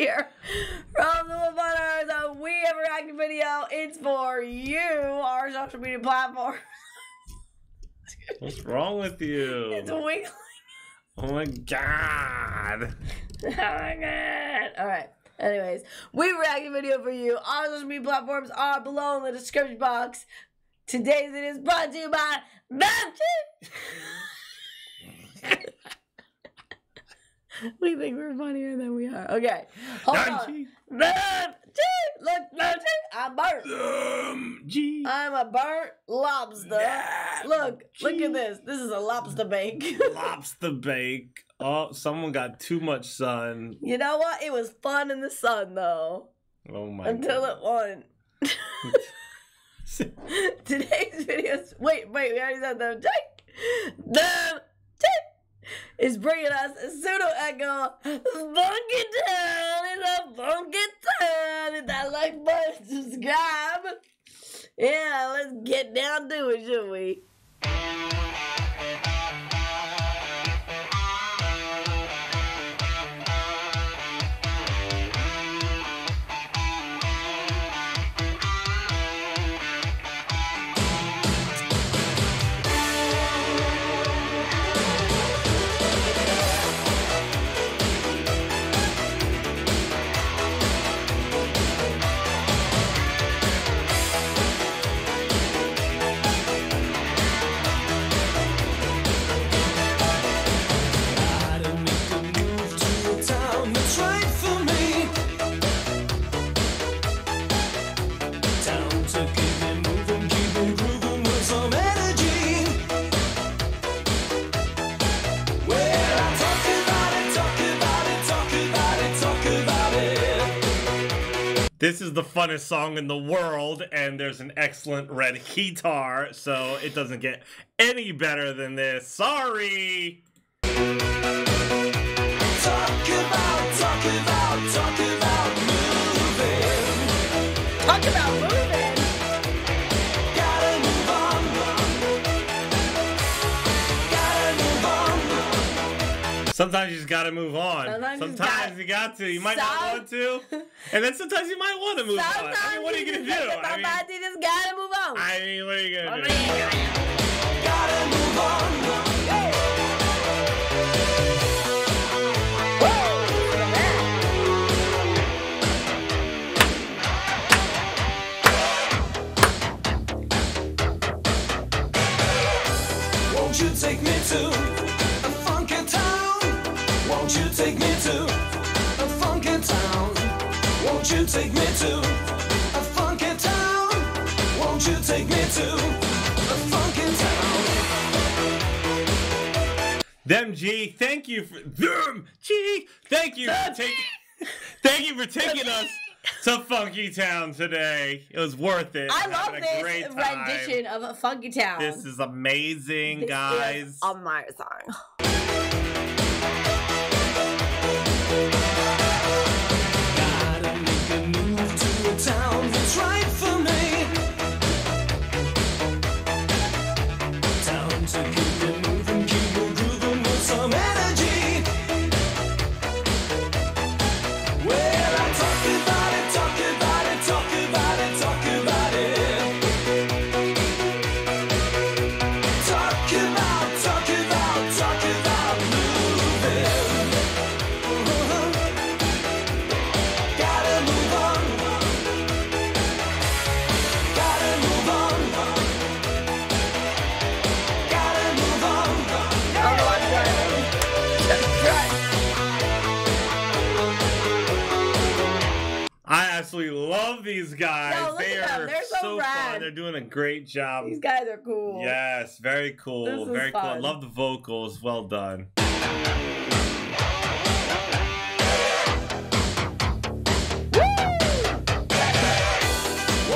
here from the Little Butters. We have a reacting video. It's for you, our social media platform. What's wrong with you? It's wiggling. Oh my god. Oh my god. All right. Anyways, we react a video for you. Our social media platforms are below in the description box. Today's it is brought to you by Bappi. We think we're funnier than we are. Okay, hold on. Look, I'm a burnt lobster. Look at this. This is a lobster bake. Lobster bake. Oh, someone got too much sun. You know what? It was fun in the sun, though. Oh my god. Until it won. Today's videos. Wait. We already said them. Is bringing us Pseudo Echo. Funkytown is a Funkytown. Hit that like button, subscribe. Yeah, let's get down to it, shouldn't we? This is the funnest song in the world, and there's an excellent red guitar, so it doesn't get any better than this. Sorry! Talk about, talk about, talk about moving. Talk about moving. Gotta move on. Gotta move on. Sometimes you just gotta move on. Sometimes you got to. You might not want to. And then sometimes you might want to move on. I mean, what are you going to do? You just got to move on. I mean, what are you going to do? Gotta move on. Hey. Whoa. Won't you take me to a funky town? Won't you take me to a funky town? Won't you take me to a funky town? Won't you take me to a funky town? Thank you for taking us to Funkytown today. It was worth it. I love this rendition of Funkytown. This is amazing, guys. Is a my song. Love these guys. No, they are so fun. They're doing a great job. These guys are cool. Yes, very cool. This is very fun. Cool. I love the vocals. Well done. Woo!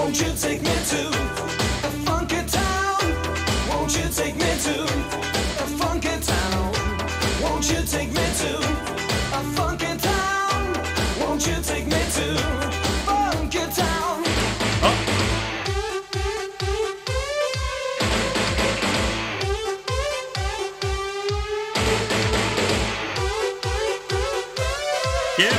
Won't you take me to a funky town? Won't you take me to a funky town? Won't you take me to a funky town? Won't you take me to Funkytown. Oh. Get it.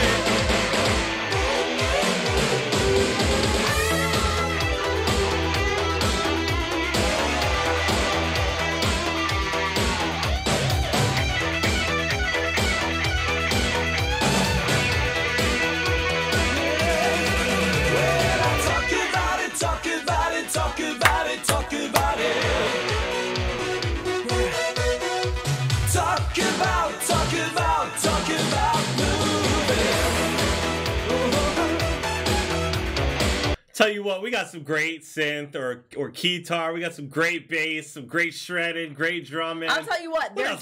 Tell you what, we got some great synth or guitar. We got some great bass, some great shredding, great drumming. I'll tell you what, they're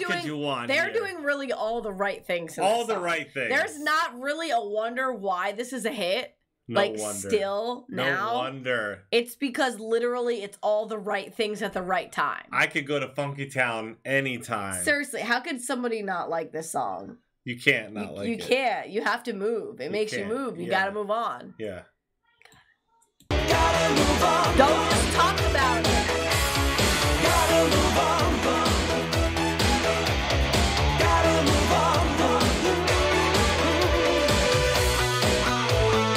doing really all the right things. All the right things. There's not really a wonder why this is a hit. No like wonder. Still now. No wonder. It's because literally it's all the right things at the right time. I could go to Funkytown anytime. Seriously, how could somebody not like this song? You can't not like it. You can't. You have to move. It makes you move. You gotta move on. Yeah. Gotta move on. Don't just talk about it. Gotta move on. Gotta move on.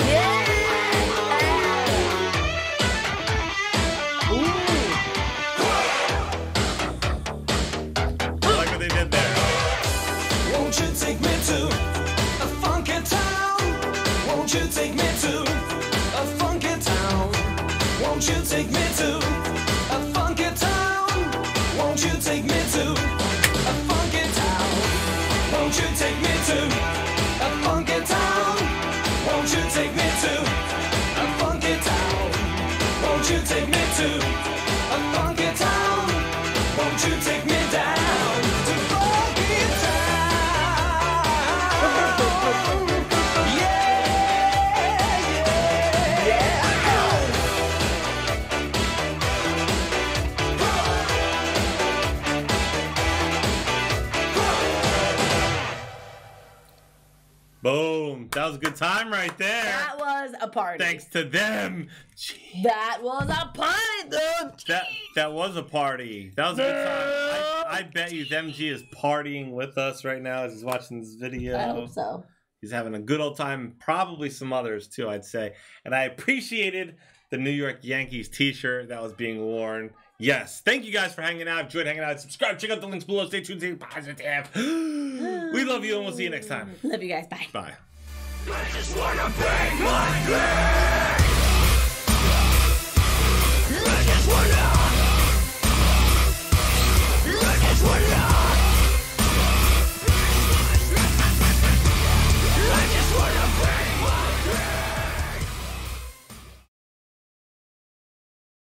Yeah. Ooh. I like what they did there. Won't you take me to a funky town? Won't you take me to a funky town? Won't you take me to a funky town? Won't you take me to a funky town? Won't you take me to a funky town? Won't you take me to a funky town? Won't you take me to a funky town? Won't you take me down to funky town? Boom. That was a good time right there. That was a party. Thanks to them. Jeez. That was a party, dude. That was a party. That was a good time. I bet you them G is partying with us right now as he's watching this video. I hope so. He's having a good old time. Probably some others too, I'd say. And I appreciated the New York Yankees t-shirt that was being worn. Yes. Thank you guys for hanging out. I've enjoyed hanging out. Subscribe. Check out the links below. Stay tuned. Stay positive. We love you and we'll see you next time. Love you guys. Bye. Bye. I just wanna bang my head.